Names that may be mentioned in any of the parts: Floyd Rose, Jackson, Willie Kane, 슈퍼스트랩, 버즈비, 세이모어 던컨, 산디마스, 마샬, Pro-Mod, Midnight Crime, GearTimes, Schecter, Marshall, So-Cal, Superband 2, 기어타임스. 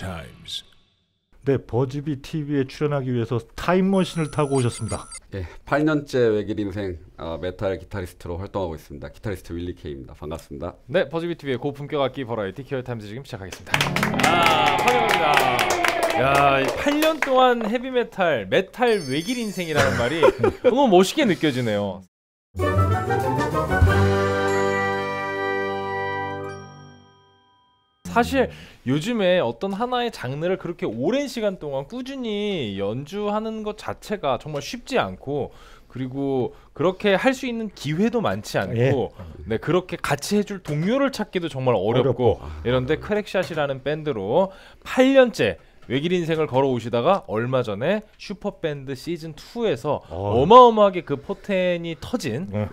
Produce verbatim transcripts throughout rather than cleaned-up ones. GearTimes. 네, 버즈비 티비에 출연하기 위해서 타임머신을 타고 오셨습니다. 네, 팔 년째 외길 인생 어, 메탈 기타리스트로 활동하고 있습니다. 기타리스트 윌리 케이입니다. 반갑습니다. 네, 버즈비 티비의 고품격 악기 버라이티 GearTimes 지금 시작하겠습니다. 아, 환영합니다. 야, 팔 년 동안 헤비메탈, 메탈 외길 인생이라는 말이 너무 멋있게 느껴지네요. 사실 요즘에 어떤 하나의 장르를 그렇게 오랜 시간 동안 꾸준히 연주하는 것 자체가 정말 쉽지 않고, 그리고 그렇게 할 수 있는 기회도 많지 않고, 예. 네, 그렇게 같이 해줄 동료를 찾기도 정말 어렵고, 어렵고. 이런데 크랙샷이라는 밴드로 팔 년째 외길 인생을 걸어오시다가 얼마 전에 슈퍼밴드 시즌 투에서 어. 어마어마하게 그 포텐이 터진 네.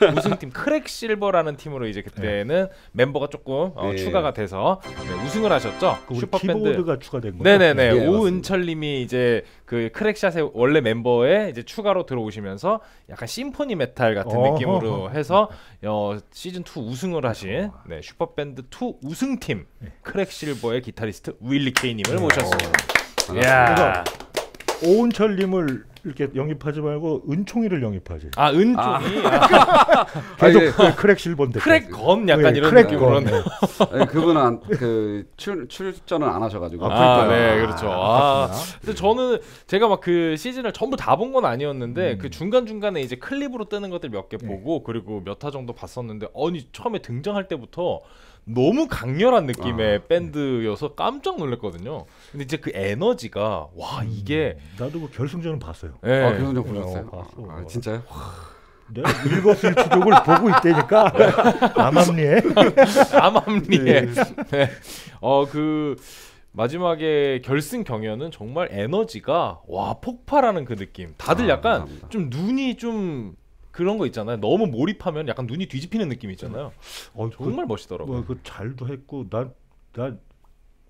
네, 우승팀 크랙실버라는 팀으로 이제 그때는 네. 멤버가 조금 어, 네. 추가가 돼서 네, 우승을 하셨죠. 그 슈퍼밴드 키보드가 추가된 거죠? 네네네. 네, 오은철님이 이제 그 크랙샷의 원래 멤버에 이제 추가로 들어오시면서 약간 심포니 메탈 같은 어. 느낌으로 해서 어, 시즌 투 우승을 하신 네, 슈퍼밴드 투 우승팀 네. 크랙실버의 기타리스트 윌리 케이님을 네. 모셨습니다. 야, 오은철님을 이렇게 영입하지 말고 은총이를 영입하지. 아, 은총이. 아. 계속 아, 예. 크랙 실버인데. 크랙 검 약간 예, 이런 느낌으로. 네. 네, 그분은 그 출, 출전은 안 하셔가지고. 아, 아 네, 그렇죠. 아, 아, 근데 저는 제가 막 그 시즌을 전부 다 본 건 아니었는데 음. 그 중간 중간에 이제 클립으로 뜨는 것들 몇 개 보고 네. 그리고 몇 화 정도 봤었는데, 아니 처음에 등장할 때부터 너무 강렬한 느낌의 아, 밴드여서 깜짝 놀랐거든요. 근데 이제 그 에너지가 와 이게 음, 나도 그 결승전은 봤어요. 네. 아, 결승전 보셨어요? 어, 봤어. 아, 진짜요? 내가 일거수일투족을 보고 있다니까. 암암리에. 암암리에. 네. 네. 어, 그 마지막에 결승 경연은 정말 에너지가 와 폭발하는 그 느낌. 다들 아, 약간 감사합니다. 좀 눈이 좀 그런 거 있잖아요. 너무 몰입하면 약간 눈이 뒤집히는 느낌이 있잖아요. 어, 정말 그, 멋있더라고요. 그 잘도 했고 난 난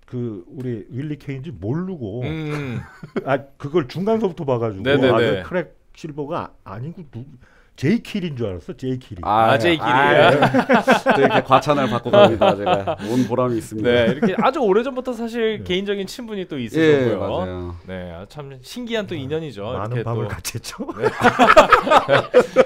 그 우리 윌리 케인지 모르고 음. 아 그걸 중간서부터 봐가지고 아, 크랙 실버가 아니고 누, 제이킬인 줄 알았어. 제이킬이. 아, 아 제이킬이요. 아, 네. 이렇게 과찬을 받고 갑니다. 제가 온 보람이 있습니다. 네, 이렇게 아주 오래전부터 사실 네. 개인적인 친분이 또 있으셨고요. 예, 네, 참 신기한 또 인연이죠. 많은 이렇게 밤을 또 같이 했죠. 네.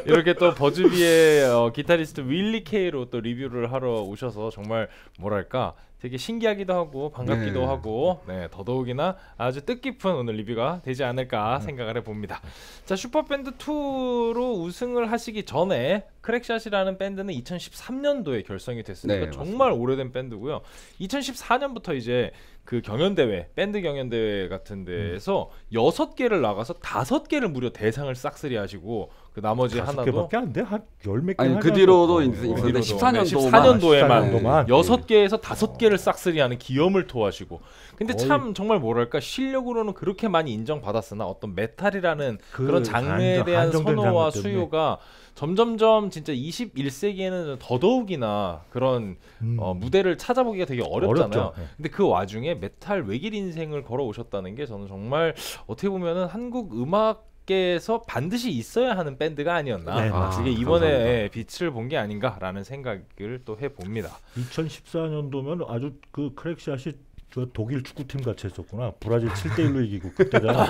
이렇게 또 버즈비의 어, 기타리스트 윌리 케이로 또 리뷰를 하러 오셔서 정말 뭐랄까 되게 신기하기도 하고 반갑기도 네. 하고 네, 더더욱이나 아주 뜻깊은 오늘 리뷰가 되지 않을까 네. 생각을 해봅니다. 자, 슈퍼밴드 투로 우승을 하시기 전에 크랙샷이라는 밴드는 이천십삼 년도에 결성이 됐으니까 네, 정말 오래된 밴드고요. 이천십사 년부터 이제 그 경연대회, 밴드 경연대회 같은 데에서 음. 여섯 개를 나가서 다섯 개를 무려 대상을 싹쓸이 하시고 그 나머지 하나도 다섯 개밖에 안 돼? 한 열 몇 개 하냐? 그 뒤로도 있는데 십사 년도에만 여섯 개에서 다섯 개를 싹쓸이 하는 기염을 토하시고. 근데 거의 참 정말 뭐랄까 실력으로는 그렇게 많이 인정받았으나 어떤 메탈이라는 그 그런 장르에 한정, 대한 선호와 수요가 점점점 진짜 이십일 세기에는 더더욱이나 그런 음. 어, 무대를 찾아보기가 되게 어렵잖아요. 어렵죠. 근데 그 와중에 메탈 외길 인생을 걸어오셨다는 게 저는 정말 어떻게 보면은 한국 음악계에서 반드시 있어야 하는 밴드가 아니었나. 네, 아, 이게 이번에 감사합니다. 빛을 본 게 아닌가라는 생각을 또 해봅니다. 이천십사 년도면 아주 그 크랙샷이 저 독일 축구팀 같이 했었구나. 브라질 칠 대 일로 이기고 그때가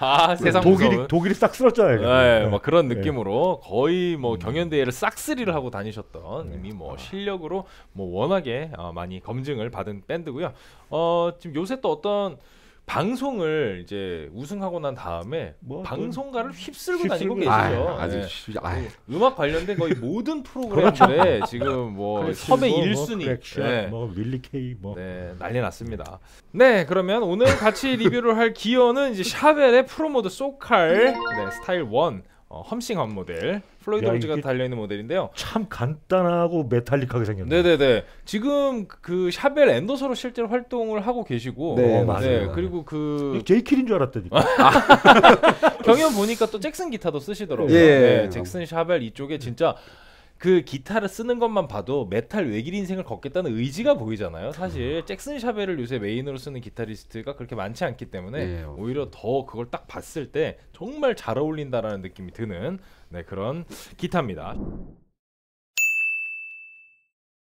아, 세상 독일이, 독일이 싹 쓸었잖아요. 네, 네. 막 그런 느낌으로 네. 거의 뭐 음. 경연대회를 싹쓸이를 하고 다니셨던 네. 이미 뭐 실력으로 뭐 워낙에 어, 많이 검증을 받은 밴드고요. 어, 지금 요새 또 어떤 방송을 이제 우승하고 난 다음에 뭐, 방송가를 휩쓸고 휩쓸고 다니고 계시죠. 아유, 네. 아주, 아유. 음악 관련된 거의 모든 프로그램들에 지금 뭐 섭외 일 순위, 뭐 윌리 케이 뭐 난리 났습니다. 네, 그러면 오늘 같이 리뷰를 할 기어는 이제 샤벨의 프로모드 소칼 네, 스타일 일 어, 험싱한 모델, 플로이드 로즈가 달려있는 모델인데요. 참 간단하고 메탈릭하게 생겼네요. 네네네. 지금 그 샤벨 앤더서로 실제로 활동을 하고 계시고 네, 어, 맞아요. 네, 그리고 그 제이킬인 줄 알았다니까. 아, 경연 보니까 또 잭슨 기타도 쓰시더라고요. 예, 네, 잭슨 샤벨 이쪽에 진짜 그 기타를 쓰는 것만 봐도 메탈 외길 인생을 걷겠다는 의지가 보이잖아요. 사실 잭슨 샤벨을 요새 메인으로 쓰는 기타리스트가 그렇게 많지 않기 때문에 네, 오히려 더 그걸 딱 봤을 때 정말 잘 어울린다라는 느낌이 드는 네, 그런 기타입니다.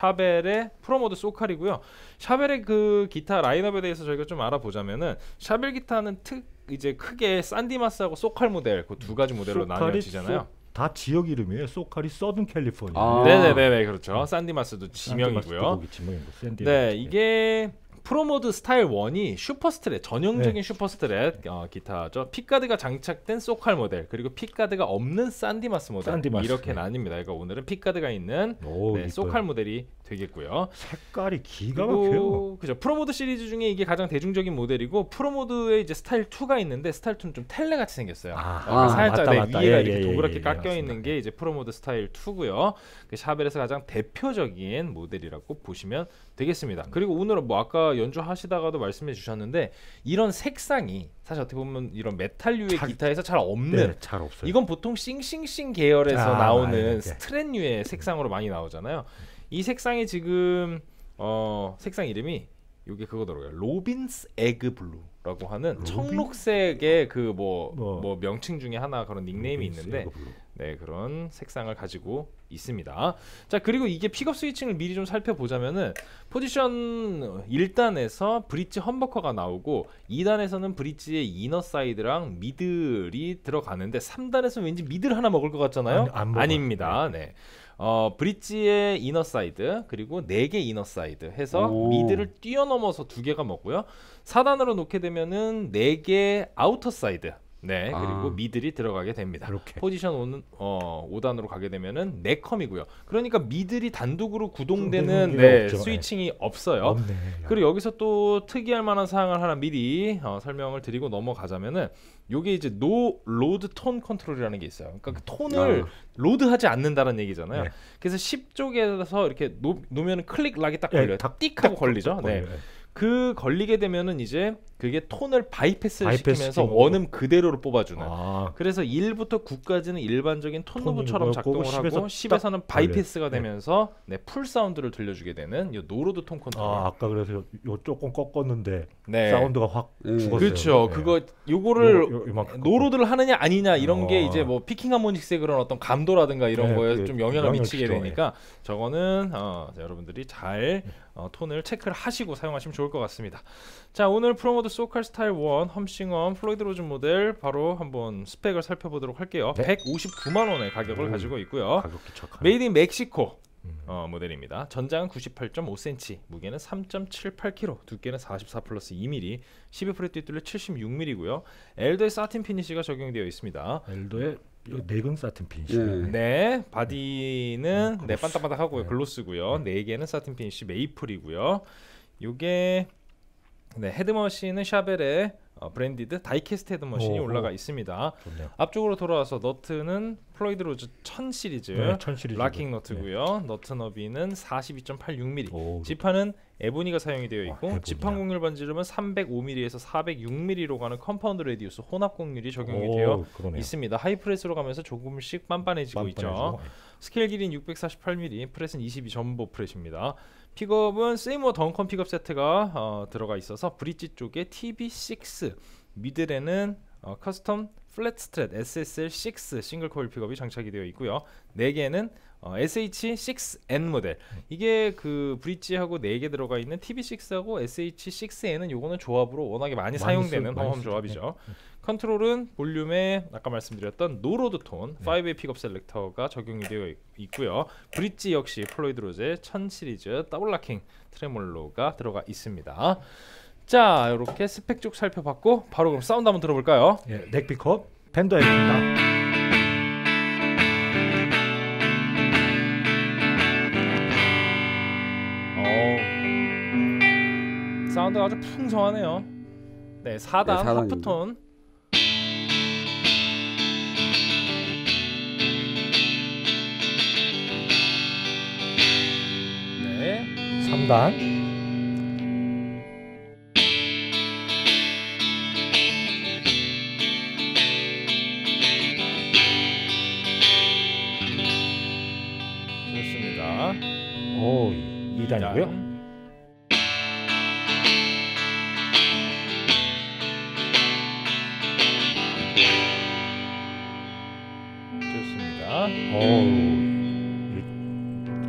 샤벨의 프로모드 소칼이고요. 샤벨의 그 기타 라인업에 대해서 저희가 좀 알아보자면은 샤벨 기타는 특 이제 크게 산디마스하고 소칼 모델 그 두 가지 모델로 나뉘어지잖아요. 다 지역 이름이에요. 소칼이 서든 캘리포니아. 아 네네네 그렇죠. 산디마스도 지명이고요. 지명이고, 네 이게 프로모드 스타일 일이 슈퍼스트랩 전형적인 네. 슈퍼스트랩 어, 기타죠. 핏가드가 장착된 소칼 모델 그리고 핏가드가 없는 산디마스 모델 산디마스, 이렇게 네. 나뉩니다. 그러니까 오늘은 핏가드가 있는 오, 네, 소칼 모델이 되겠고요. 색깔이 기가 막혀요. 그죠. 프로모드 시리즈 중에 이게 가장 대중적인 모델이고 프로모드의 이제 스타일 이가 있는데 스타일 이는 좀 텔레같이 생겼어요. 아, 아, 살짝 맞다, 맞다. 위에가 예, 이렇게 예, 동그랗게 예, 깎여 맞습니다. 있는 게 이제 프로모드 스타일 이고요. 샤벨에서 가장 대표적인 모델이라고 보시면 되겠습니다. 그리고 오늘은 뭐 아까 연주하시다가도 말씀해 주셨는데 이런 색상이 사실 어떻게 보면 이런 메탈류의 잘, 기타에서 잘 없는 네, 잘 없어요. 이건 보통 싱싱싱 계열에서 아, 나오는 아, 스트랫류의 색상으로 많이 나오잖아요. 이 색상이 지금 어 색상 이름이 요게 그거더라고요. 로빈스 에그 블루라고 하는 로빈? 청록색의 그 뭐 뭐 뭐 명칭 중에 하나 그런 닉네임이 있는데 네 그런 색상을 가지고 있습니다. 자 그리고 이게 픽업 스위칭을 미리 좀 살펴보자면은 포지션 일 단에서 브릿지 험버커가 나오고 이 단에서는 브릿지의 이너 사이드랑 미들이 들어가는데 삼 단에서는 왠지 미들 하나 먹을 것 같잖아요. 안, 안 아닙니다. 네. 어 브릿지의 이너 사이드 그리고 네 개 이너 사이드 해서 오. 미드를 뛰어넘어서 두 개가 먹고요. 사 단으로 놓게 되면은 네 개 아우터 사이드. 네 아. 그리고 미들이 들어가게 됩니다. 그렇게. 포지션 오는, 어, 오 단으로 가게 되면은 네컴이고요. 그러니까 미들이 단독으로 구동되는 네, 스위칭이 네. 없어요. 없네. 그리고 여기서 또 특이할 만한 사항을 하나 미리 어, 설명을 드리고 넘어가자면은 요게 이제 노 로드 톤 컨트롤이라는 게 있어요. 그러니까 그 톤을 아. 로드하지 않는다는 얘기잖아요. 네. 그래서 십 쪽에서 이렇게 놓, 놓으면 클릭 락이 딱 걸려요. 네, 딱 띡 하고 걸리죠. 네. 그 걸리게 되면은 이제 그게 톤을 바이패스를 바이패스 시키면서 원음 그대로로 뽑아주는 아. 그래서 일부터 구까지는 일반적인 톤 루브처럼 작동을 하고 십에서는 바이패스가 걸려요. 되면서 네. 네, 풀 사운드를 들려주게 되는 요 노로드 톤 컨트롤. 아, 아까 그래서 요, 요 조금 꺾었는데 네. 사운드가 확 음. 죽었어요. 그렇죠. 네. 그거 요거를 요, 요, 노로드를 하느냐 아니냐 이런 아. 게 이제 뭐 피킹 하모닉스의 그런 어떤 감도라든가 이런 네, 거에 네, 좀 영향을 미치게 진짜, 되니까 네. 저거는 어, 자, 여러분들이 잘 어, 톤을 체크를 하시고 사용하시면 좋을 것 같습니다. 자 오늘 프로모드 소칼 스타일 일 험싱엄 플로이드 로즈 모델 바로 한번 스펙을 살펴보도록 할게요. 네? 백오십구만 원의 가격을 오, 가지고 있고요. 메이드 인 멕시코 음. 어, 모델입니다. 전장은 구십팔 점 오 센티미터, 무게는 삼 점 칠팔 킬로그램, 두께는 사십사 플러스 이 밀리미터, 십이 프렛 뒷둘레 칠십육 밀리미터고요. 엘도의 사틴 피니시가 적용되어 있습니다. 엘도의 내근 사틴 피니시. 네. 네, 바디는 음, 네 반딱반딱하고요. 네. 글로스고요. 네 개는 사틴 피니시 메이플이고요. 요게 네, 헤드머신은 샤벨의 어, 브랜디드 다이캐스트 헤드머신이 오, 올라가 있습니다. 좋네요. 앞쪽으로 돌아와서 너트는 플로이드 로즈 천 시리즈, 네, 천 시리즈 락킹 너트고요. 네. 너트 너비는 사십이 점 팔육 밀리미터, 오, 지판은 에보니가 사용이 되어 있고 아, 지판 곡률 반지름은 삼백오 밀리미터에서 사백육 밀리미터로 가는 컴파운드 레디우스 혼합 곡률이 적용이 오, 되어 그러네요. 있습니다. 하이프레스로 가면서 조금씩 빤빤해지고 빤빤해지고. 있죠. 네. 스케일 길이는 육백사십팔 밀리미터, 프렛은 이십이 점보 프렛입니다. 픽업은 세이모어 던컨 픽업 세트가 어, 들어가 있어서 브릿지 쪽에 티비 식스, 미들에는 어, 커스텀 플랫 스트랫 에스에스엘 식스 싱글 코일 픽업이 장착이 되어 있고요. 네 개는 어, 에스에이치 식스 엔 모델. 이게 그 브릿지하고 네 개 들어가 있는 티비 식스하고 에스에이치 식스 엔은 요거는 조합으로 워낙에 많이, 많이 사용되는 쓰, 험험 조합이죠. 네. 컨트롤은 볼륨에 아까 말씀드렸던 노로드 톤 네. 파이브웨이 픽업 셀렉터가 적용이 되어 있고요. 브릿지 역시 플로이드 로즈의 천 시리즈 더블 락킹 트레몰로가 들어가 있습니다. 자, 이렇게 스펙 쪽 살펴봤고 바로 그럼 사운드 한번 들어볼까요? 예, 넥 픽업 팬더 앱입니다. 사운드가 아주 풍성하네요. 네, 사 단, 네, 사 단 하프톤. 네, 삼 단. 좋습니다. 오, 이 단이고요. 오,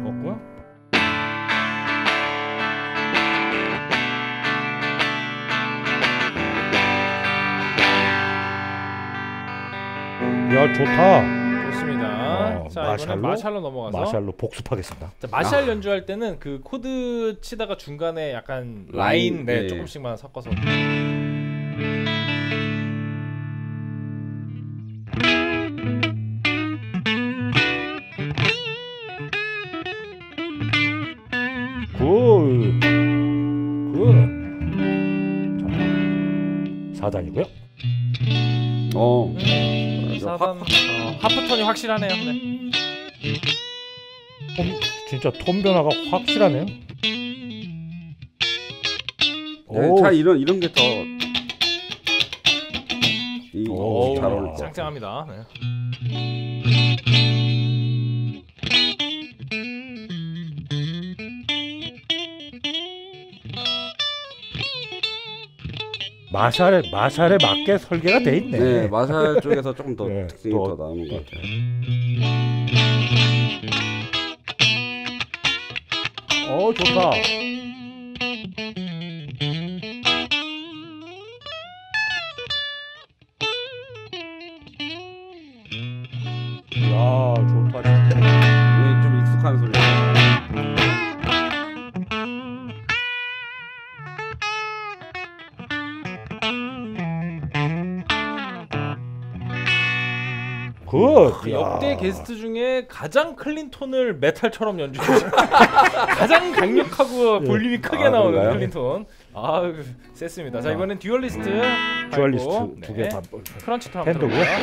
없고요. 야 좋다. 좋습니다. 어, 자 마샬로? 이번엔 마샬로 넘어가서 마샬로 복습하겠습니다. 자, 마샬 아. 연주할 때는 그 코드 치다가 중간에 약간 라인, 라인 네, 네. 조금씩만 섞어서. 굿. 굿. 자, 사 단이고요. 어. 사 단. 하프톤이 확실하네요. 네. 톤, 진짜 톤 변화가 확실하네요. 네, 자, 이런 이런 게 더 오, 잘 어울려. 짱짱합니다. 네. 마샬에 마샬에 맞게 설계가 돼 있네. 네, 마샬 쪽에서 조금 더 네, 특징이 더 나은 것 같아요. 어, 좋다. 야, 좋다, 좋다. 네, 좀 익숙한 소리. 그 역대 게스트 중에 가장 클린 톤을 메탈처럼 연주해요. 가장 강력하고 볼륨이 네. 크게 아, 나오는 그런가요? 클린 톤. 아, 셌습니다. 자, 이번엔 듀얼리스트. 음. 듀얼리스트 두 개 다. 네. 크런치 톤 한번 들어볼까요?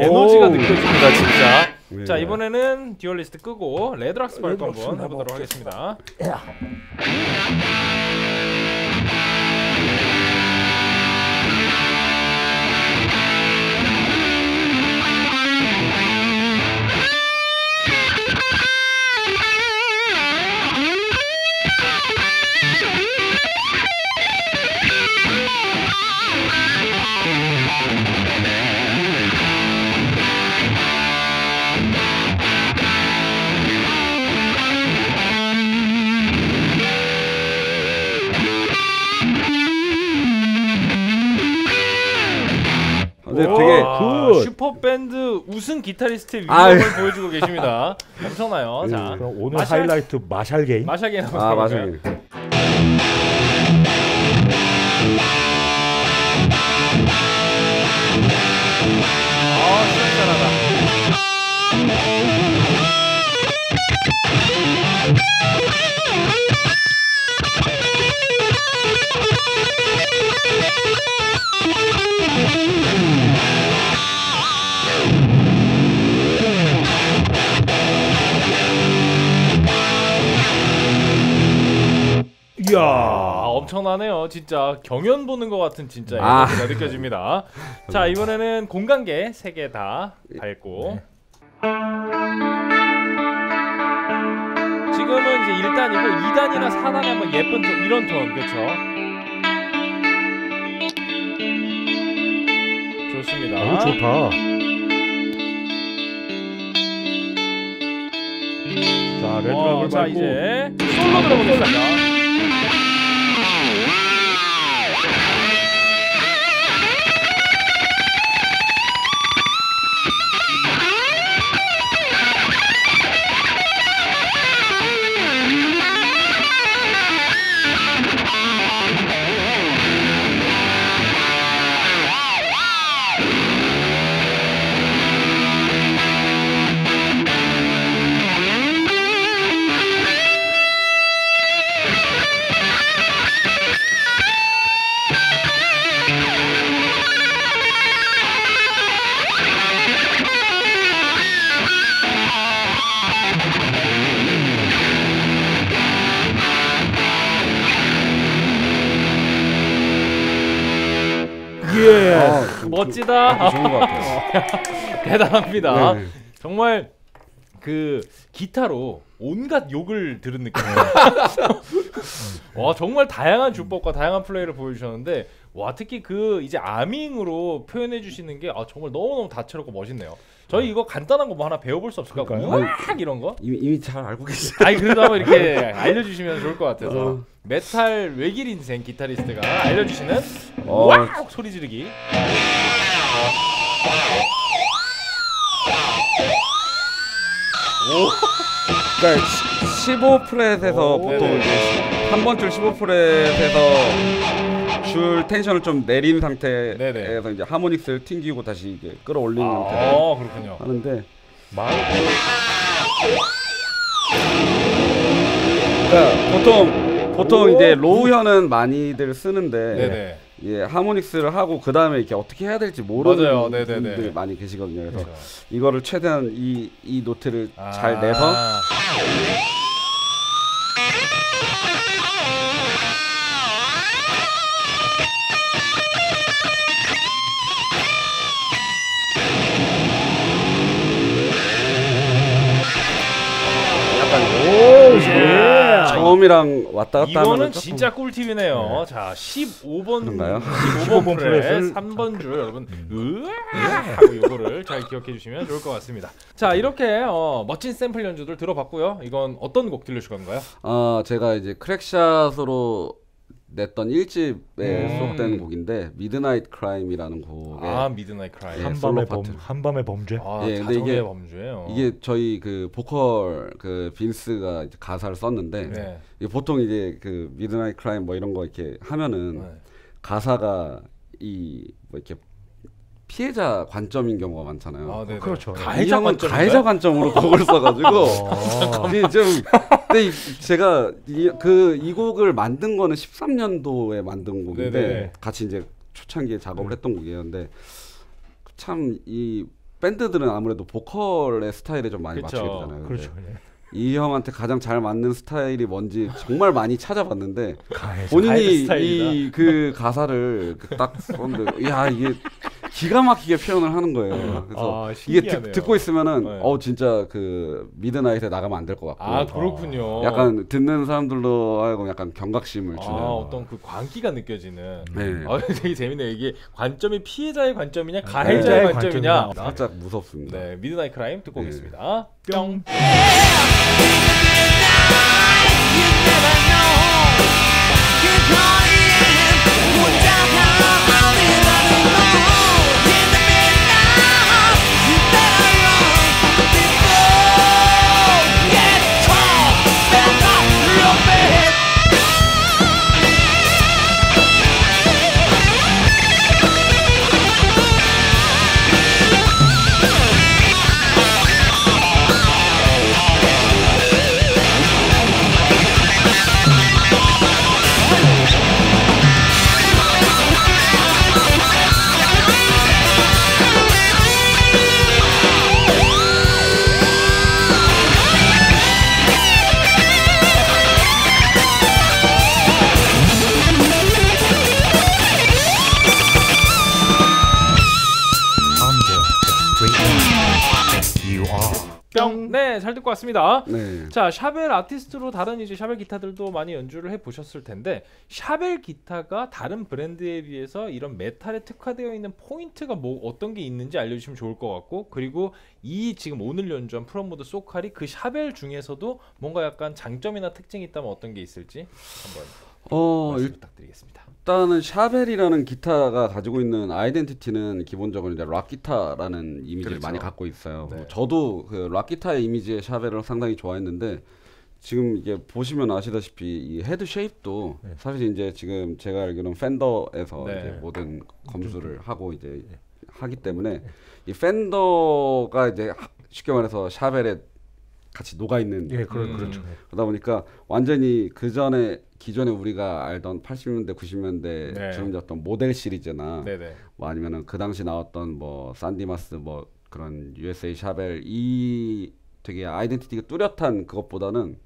에너지가 느껴집니다, 진짜. 네. 자, 이번에는 듀얼리스트 끄고 레드락스 발도 한번 해보도록 하겠습니다. 야. 되게 그 슈퍼밴드 우승 기타리스트의 위력을 아, 보여주고 계십니다. 엄청나요. 음, 자, 그럼 오늘 마샬, 하이라이트 마샬 게임. 마샬 게임. 아, 마샬 게임. 아, 진짜 잘하다. 이야, 아, 엄청나네요. 진짜 경연 보는 것 같은 진짜 아. 느껴집니다. 자, 이번에는 공간계 세 개 다 밟고 네. 지금은 이제 일 단이고 이 단이나 사 단에 한번 예쁜 톤, 이런 톤, 그렇죠? 좋습니다. 오, 좋다. 자, 레드락을 어, 자, 밟고 이제 솔로 들어보겠습니다. 멋지다. 아, 대단합니다. 네. 정말 그 기타로 온갖 욕을 들은 느낌이에요. 와, 정말 다양한 주법과 다양한 플레이를 보여주셨는데, 와, 특히 그 이제 아밍으로 표현해 주시는 게 아, 정말 너무너무 다채롭고 멋있네요. 저희 이거 간단한 거 뭐 하나 배워볼 수 없을까? 우악 이런 거? 이미, 이미 잘 알고 계시죠? 아니, 그래도 한번 이렇게 알려주시면 좋을 것 같아서. 어. 메탈 외길 인생 기타리스트가 알려주시는 어. 우악 소리 지르기. 오. 그러니까 십오 프렛에서 보통 이제 한 번 줄 십오 프렛에서 줄 텐션을 좀 내린 상태에서 네네. 이제 하모닉스를 튕기고 다시 이제 끌어올리는 아 상태를 아 그렇군요. 하는데 말... 그러니까 보통 보통 이제 로우현은 많이들 쓰는데 네네. 예, 하모닉스를 하고 그 다음에 이렇게 어떻게 해야 될지 모르는 분들이 많이 계시거든요. 그래서 그렇죠. 이거를 최대한 이, 이 노트를 아 잘 내서 처음이랑 왔다 갔다 하는 이거는 진짜 꿀팁이네요. 네. 자, 십오 번 십오 번 프렛 삼 번 줄 여러분 으아 하고 요거를 잘 기억해 주시면 좋을 것 같습니다. 자, 이렇게 어, 멋진 샘플 연주들 들어봤고요. 이건 어떤 곡 들려줄 건가요? 아, 제가 이제 크랙샷으로 냈던 일 집에 음. 수록된 곡인데 미드나잇 크라임이라는 곡에 아, 미드나잇 크라임. 예, 한밤의 범 한밤의 범죄. 아, 예, 근데 이게 범죄예요. 이게 저희 그 보컬 그 빈스가 이제 가사를 썼는데 네. 이게 보통 이제 그 미드나잇 크라임 뭐 이런 거 이렇게 하면은 네. 가사가 이 뭐 이렇게 피해자 관점인 경우가 많잖아요. 아, 그렇죠. 가해자 관점. 가해자 관점으로 곡을 써가지고. 이게 좀. 근데 이, 제가 이, 그, 이 곡을 만든 거는 십삼 년도에 만든 곡인데 네네. 같이 이제 초창기에 작업을 네. 했던 곡이었는데 참 이 밴드들은 아무래도 보컬의 스타일에 좀 많이 그쵸. 맞춰야 되잖아요. 그렇죠. 이 형한테 가장 잘 맞는 스타일이 뭔지 정말 많이 찾아봤는데 본인이 이 그 가사를 딱 썼는데 야 이게 기가 막히게 표현을 하는 거예요. 그래서 아, 이게 듣, 듣고 있으면은 네. 어 진짜 그 미드나잇에 나가면 안 될 것 같고. 아 그렇군요. 약간 듣는 사람들로 하여금 약간 경각심을 주는. 아, 어떤 그 광기가 느껴지는. 네. 아, 되게 재밌네요. 이게 관점이 피해자의 관점이냐 가해자의 네. 관점이냐. 살짝 무섭습니다. 네, 미드나잇 크라임 듣고 네. 오겠습니다. 뿅. 네, 잘 듣고 왔습니다. 네. 자, 샤벨 아티스트로 다른 이제 샤벨 기타들도 많이 연주를 해 보셨을 텐데 샤벨 기타가 다른 브랜드에 비해서 이런 메탈에 특화되어 있는 포인트가 뭐 어떤 게 있는지 알려주시면 좋을 것 같고, 그리고 이 지금 오늘 연주한 프로모드 소칼이 그 샤벨 중에서도 뭔가 약간 장점이나 특징이 있다면 어떤 게 있을지 한번 어, 말씀 부탁드리겠습니다. 일단은 샤벨이라는 기타가 가지고 있는 아이덴티티는 기본적으로 이제 락 기타라는 이미지를 그렇죠. 많이 갖고 있어요. 네. 저도 그 락 기타의 이미지의 샤벨을 상당히 좋아했는데 지금 이게 보시면 아시다시피 이 헤드 쉐입도 네. 사실 이제 지금 제가 알기로는 펜더에서 네. 이제 모든 검수를 하고 이제 네. 하기 때문에 이 펜더가 이제 쉽게 말해서 샤벨에 같이 녹아있는 예, 그런, 음. 그렇죠. 그러다 보니까 완전히 그 전에 기존에 우리가 알던 팔십 년대 구십 년대 네. 주름졌던 모델 시리즈나 네네. 뭐 아니면은 그 당시 나왔던 뭐 산디마스 뭐 그런 유에스에이 샤벨 이 되게 아이덴티티가 뚜렷한 그것보다는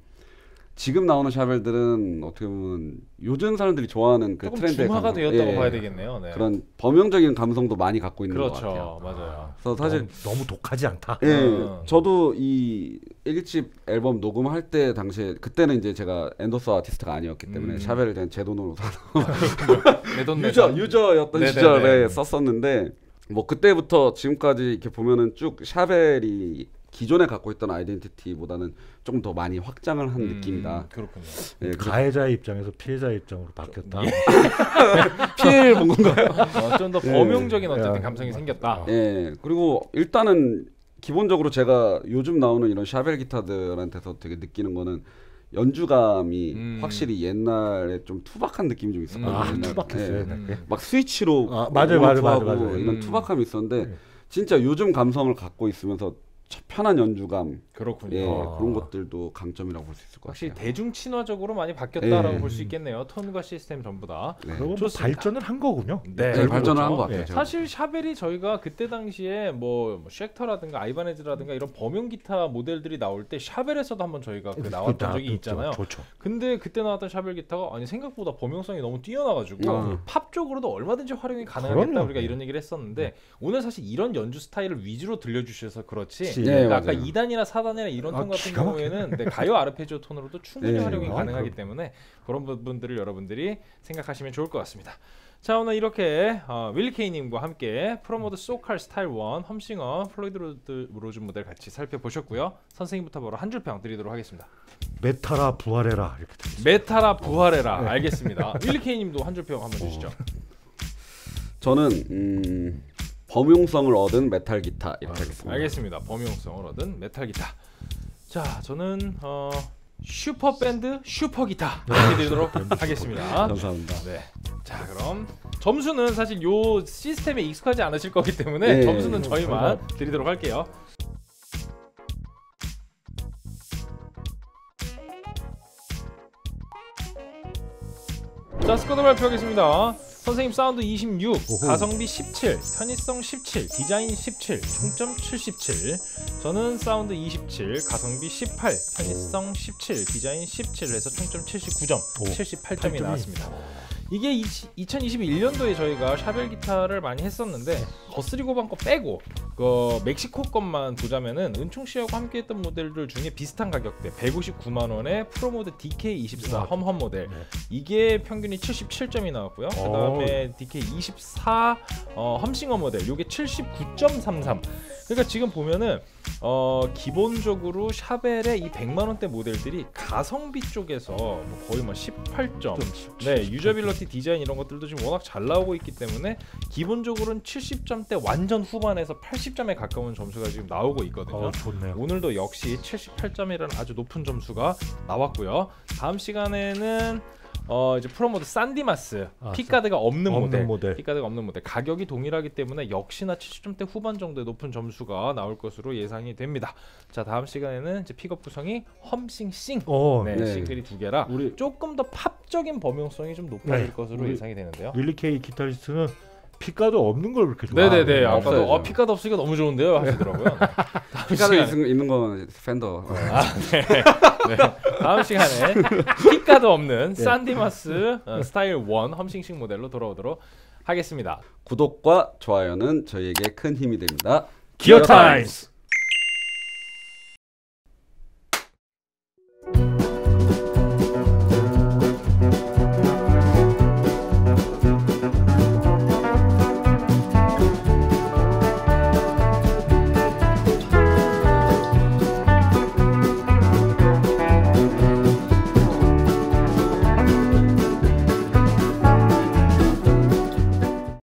지금 나오는 샤벨들은 어떻게 보면 요즘 사람들이 좋아하는 그 트렌드의 감성, 되었다고 예, 봐야 되겠네요. 네. 그런 범용적인 감성도 많이 갖고 있는 그렇죠, 것 같아요. 그렇죠, 맞아요. 그래서 사실 너무, 너무 독하지 않다. 예, 음. 저도 이 일집 앨범 녹음할 때 당시에 그때는 이제 제가 엔더스 아티스트가 아니었기 때문에 음. 샤벨을 그냥 제 돈으로 사서 유저 유저였던 네네네. 시절에 썼었는데 뭐 그때부터 지금까지 이렇게 보면은 쭉 샤벨이 기존에 갖고 있던 아이덴티티보다는 조금 더 많이 확장을 한 음, 느낌이다. 그렇군요. 예, 가해자의 입장에서 피해자의 입장으로 바뀌었다. 예. 피해를 본 건가요? 어, 좀 더 범용적인 예. 어쨌든 감성이 예. 생겼다. 예. 그리고 일단은 기본적으로 제가 요즘 나오는 이런 샤벨 기타들한테서 되게 느끼는 거는 연주감이 음. 확실히 옛날에 좀 투박한 느낌이 좀 있었거든요. 아, 투박했어요. 네. 네. 막 스위치로 아, 맞아요, 맞아요, 맞아요, 맞아요. 이런 음. 투박함이 있었는데 네. 진짜 요즘 감성을 갖고 있으면서 편한 연주감 그렇군요. 예, 아. 그런 것들도 강점이라고 볼 수 있을 것 같아요. 확실히 대중 친화적으로 많이 바뀌었다라고 예. 볼 수 있겠네요. 톤과 시스템 전부 다. 네. 그리고 뭐 발전을 한 거군요. 네, 네 발전을 한 것 같아요. 네. 사실 샤벨이 저희가 그때 당시에 뭐 쉑터라든가 아이바네즈라든가 이런 범용 기타 모델들이 나올 때 샤벨에서도 한번 저희가 그 나왔던 적이 있잖아요. 좋죠. 근데 그때 나왔던 샤벨 기타가 아니 생각보다 범용성이 너무 뛰어나가지고 아. 팝 쪽으로도 얼마든지 활용이 가능하겠다 그럼요. 우리가 이런 얘기를 했었는데 네. 오늘 사실 이런 연주 스타일을 위주로 들려주셔서 그렇지. 네, 그러니까 아까 이 단이나 사 단이나 이런 아, 톤 같은 경우에는 네, 가요 아르페지오 톤으로도 충분히 네, 활용이 아, 가능하기 그럼. 때문에 그런 부분들을 여러분들이 생각하시면 좋을 것 같습니다. 자 오늘 이렇게 어, 윌리 케이님과 함께 프로모드 소칼 스타일 원 험싱어 플로이드 로즈 모델 같이 살펴보셨고요. 선생님부터 바로 한 줄 평 드리도록 하겠습니다. 메타라 부활해라 이렇게 드리겠습니다. 메타라 부활해라 어. 알겠습니다. 윌리 케이님도 한 줄 평 한번 주시죠. 저는 음... 범용성을 얻은 메탈 기타 이렇게 하겠습니다. 알겠습니다. 범용성을 얻은 메탈 기타. 자, 저는 어, 슈퍼 밴드 슈퍼 기타 드리도록 하겠습니다. 감사합니다. 네. 자, 그럼 점수는 사실 요 시스템에 익숙하지 않으실 거기 때문에 네, 점수는 저희만 정말... 드리도록 할게요. 자, 스코어 발표하겠습니다. 선생님 사운드 이십육, 오호. 가성비 십칠, 편의성 십칠, 디자인 십칠, 총점 칠십칠. 저는 사운드 이십칠, 가성비 십팔, 편의성 십칠, 디자인 십칠 해서 총점 칠십구 점, 오. 칠십팔 점이 나왔습니다. 이게 이천이십일 년도에 저희가 샤벨 기타를 많이 했었는데 거스리고반 거 빼고 그 멕시코 것만 보자면은 은총 씨하고 함께 했던 모델들 중에 비슷한 가격대 백오십구만 원에 프로모드 디케이 이십사 험험 모델 이게 평균이 칠십칠 점이 나왔고요. 그 다음에 디케이 이십사 어, 험싱어 모델 요게 칠십구 점 삼삼. 그러니까 지금 보면은 어, 기본적으로 샤벨의 이 백만 원대 모델들이 가성비 쪽에서 뭐 거의 뭐 십팔 점 네 유저빌러티 디자인 이런 것들도 지금 워낙 잘 나오고 있기 때문에 기본적으로는 칠십 점대 완전 후반에서 팔십 점에 가까운 점수가 지금 나오고 있거든요. 아, 좋네요. 오늘도 역시 칠십팔 점이라는 아주 높은 점수가 나왔고요. 다음 시간에는 어 이제 프로모드 산디마스 아, 핏가드가 없는, 없는 모델, 모델 핏가드가 없는 모델 가격이 동일하기 때문에 역시나 칠십 점대 후반 정도의 높은 점수가 나올 것으로 예상이 됩니다. 자 다음 시간에는 이제 픽업 구성이 험싱싱 오, 네, 네. 싱글이 두 개라 우리, 조금 더 팝적인 범용성이 좀 높아질 네. 것으로 예상이 되는데요. 윌리 케이 기타리스트는 핏가드 없는 걸 그렇게 좋아하네요. 네네네. 아, 아까도 어, 핏가드 없으니까 너무 좋은데요 하시더라고요. 핏가드 있는 건 팬더. 아, 네. 네. 다음 시간에 핏가드 없는 산디마스 어, 스타일 일 험싱싱 모델로 돌아오도록 하겠습니다. 구독과 좋아요는 저희에게 큰 힘이 됩니다. 기어타임스!